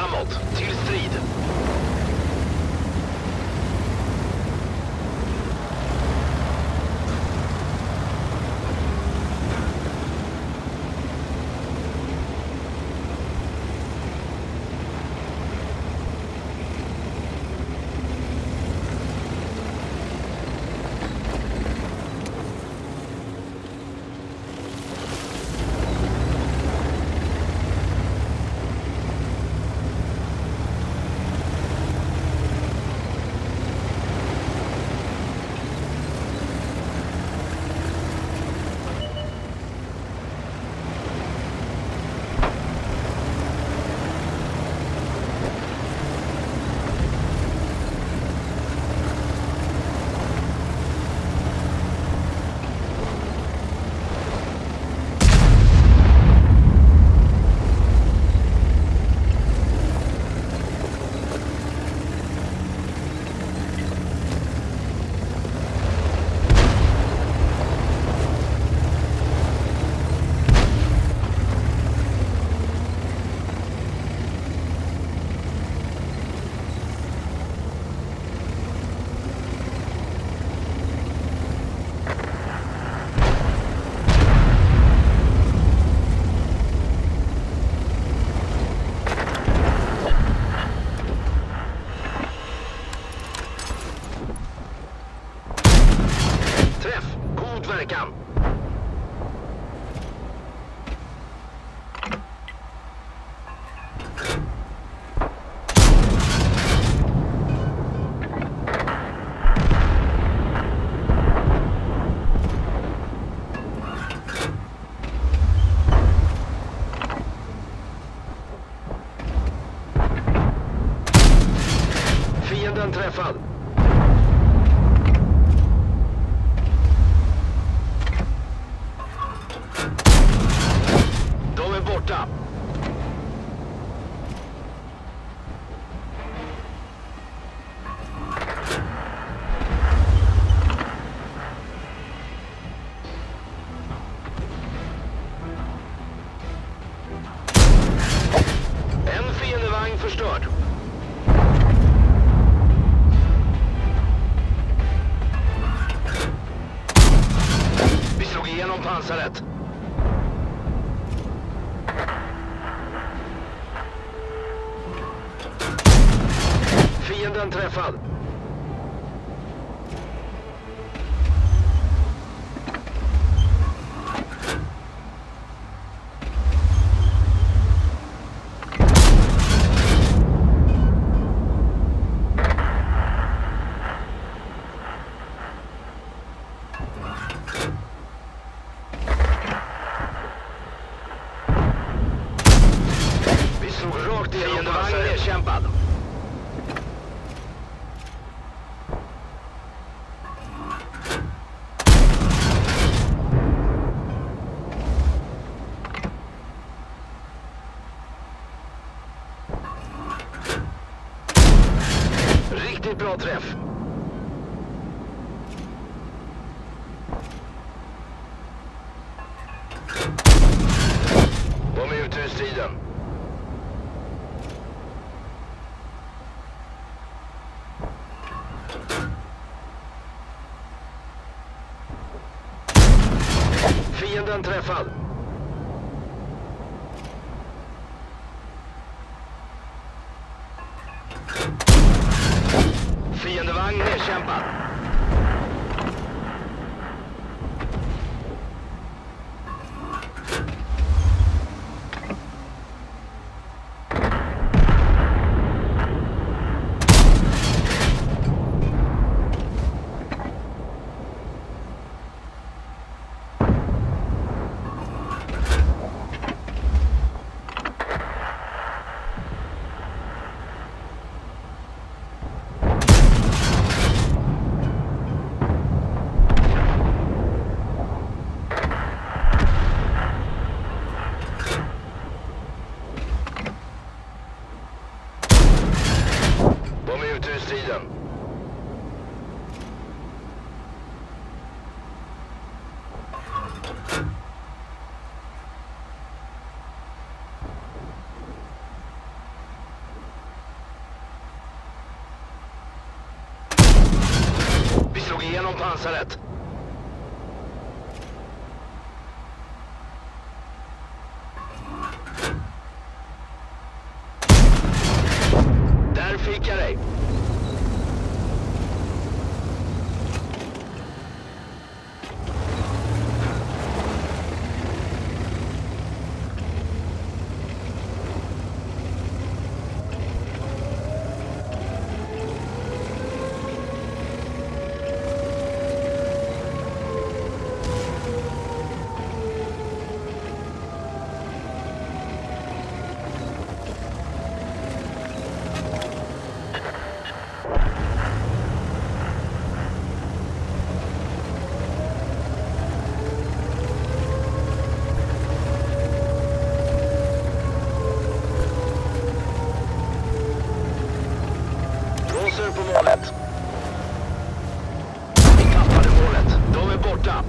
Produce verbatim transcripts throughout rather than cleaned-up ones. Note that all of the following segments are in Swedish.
Framåt, till strid! Fienden träffad. Bra träff. De är ute ur striden. Fienden träffad. Fiendevagn nedkämpad. igenom pansaret. Där fick jag dig. På målet. Vi tappade målet. De är borta.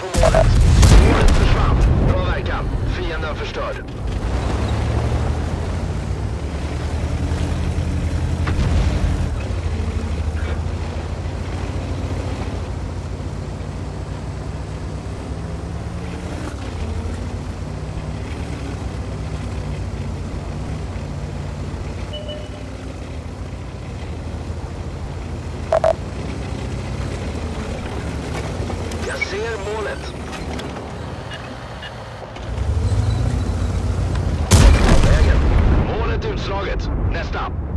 På målet. Målet försvann. Bra verkan. Fienden förstörd. Målet utslaget. Nästa.